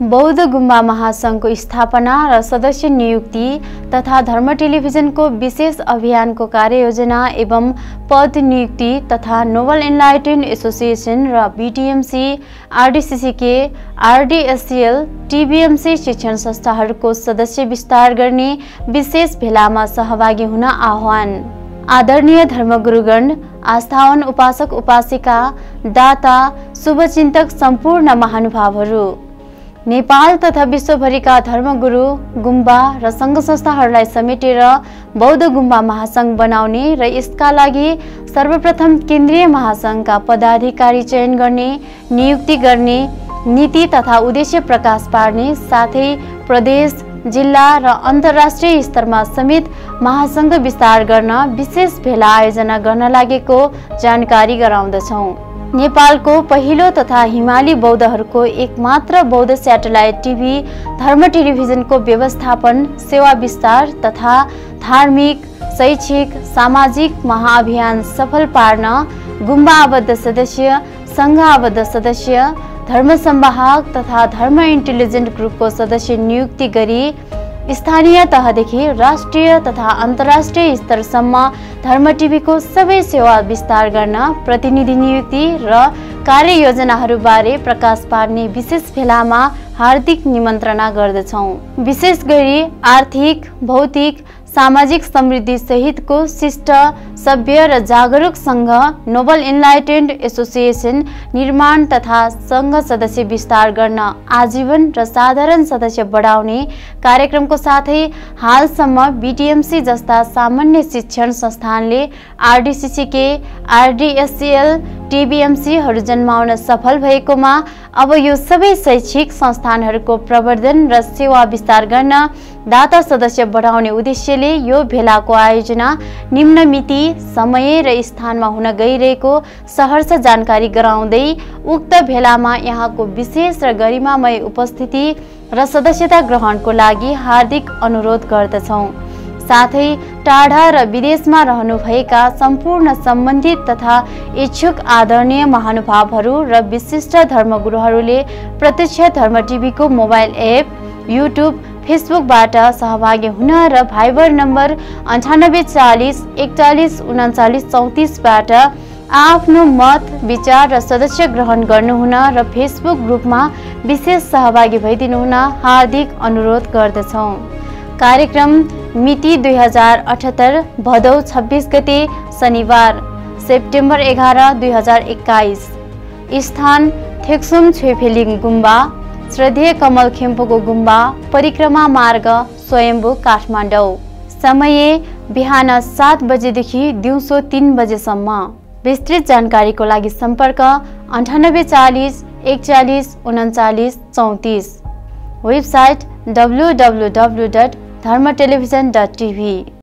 बौद्ध गुम्बा महासंघको स्थापना र सदस्य नियुक्ति तथा धर्म टेलिभिजनको विशेष अभियानको कार्ययोजना एवं पद नियुक्ति तथा नोबल एनलाइटन्ड एसोसिएसन र बीटीएमसी, आरडीसीसीके, आरडीएससीएल, टीबीएमसी शिक्षण संस्थाहरूको सदस्य विस्तार गर्ने विशेष भेलामा सहभागी हुन आह्वान। आदरणीय धर्मगुरुगण, आस्थावान उपासक उपासिका, दाता, शुभचिन्तक सम्पूर्ण महानुभावहरू, नेपाल तथा विश्वभरिका धर्मगुरु, गुम्बा र सङ्घ संस्थाहरूलाई समेटेर बौद्ध गुम्बा महासंघ बनाउने र यसका लागि सर्वप्रथम केन्द्रीय महासंघका पदाधिकारी चयन गर्ने, नियुक्ति गर्ने, नीति तथा उद्देश्य प्रकाश पार्ने, साथै प्रदेश, जिल्ला र अन्तर्राष्ट्रिय स्तरमा समेत महासंघ विस्तार गर्न विशेष भेला आयोजना गर्न लागेको जानकारी गराउँदछौँ। नेपालको पहिलो तथा हिमाली बौद्धहरूको एकमात्र बौद्ध सैटेलाइट टिभी धर्म टेलिभिजनको व्यवस्थापन, सेवा विस्तार तथा धार्मिक, शैक्षिक, सामाजिक महाअभियान सफल पार्न गुम्बा आबद्ध सदस्य, सङ्घ आबद्ध सदस्य, धर्म संवाहक तथा धर्म इन्टेलिजेन्ट ग्रुपको सदस्य नियुक्ति गरी स्थानीय तहदेखि राष्ट्रिय तथा अन्तर्राष्ट्रिय स्तरसम्म धर्म टिभीको सबै सेवा विस्तार गर्न प्रतिनिधि नियुक्ति र कार्ययोजनाहरूबारे प्रकाश पार्ने विशेष भेलामा हार्दिक निमन्त्रणा गर्दछौँ। विशेष गरी आर्थिक, भौतिक, सामाजिक समृद्धि सहितको शिष्ट, सभ्य र जागरूक संघ नोबल एनलाइटन्ड एसोसिएसन निर्माण तथा संघ सदस्य विस्तार गर्न, आजीवन र साधारण सदस्य बढाउने कार्यक्रमको साथै हालसम्म बीटीएमसी जस्ता सामान्य शिक्षण संस्थानले आरडीसीसीके, आरडीएससीएल, टीबीएमसीहरू जन्माउन सफल भएकोमा अब यो सबै शैक्षिक संस्थानहरूको प्रवर्धन र सेवा विस्तार गर्न, दाता सदस्य बढाउने उद्देश्यले यो भेलाको आयोजना निम्न मिति, समय र स्थानमा हुन गइरहेको सहर्ष जानकारी गराउँदै उक्त भेलामा यहाँको विशेष र गरिमामय उपस्थिति र सदस्यता ग्रहणको लागि हार्दिक अनुरोध गर्दछौँ। साथै टाढा र विदेशमा रहनुभएका सम्पूर्ण सम्बन्धित तथा इच्छुक आदरणीय महानुभावहरू र विशिष्ट धर्मगुरुहरूले प्रत्यक्ष धर्म टिभीको मोबाइल एप, युट्युब, फेसबुकबाट सहभागी हुन र भाइबर नम्बर 9840413934 आफ्नो मत, विचार र सदस्य ग्रहण गर्नुहुन र फेसबुक ग्रुपमा विशेष सहभागी भइदिनुहुन हार्दिक अनुरोध गर्दछौँ। कार्यक्रम मिति 2078 भदौ 26 गते शनिबार, सेप्टेम्बर 11, 2021। स्थान थेक्सुम छेफिलिंग गुंबा, श्रद्धेय कमल खेपोको गुम्बा, परिक्रमा मार्ग, स्वयंभू, काठमाडौँ। समय बिहान 7 बजेदेखि दिउँसो 3 बजेसम्म। विस्तृत जानकारीको लागि सम्पर्क 9840413934। Website www.dharmatelevision.tv।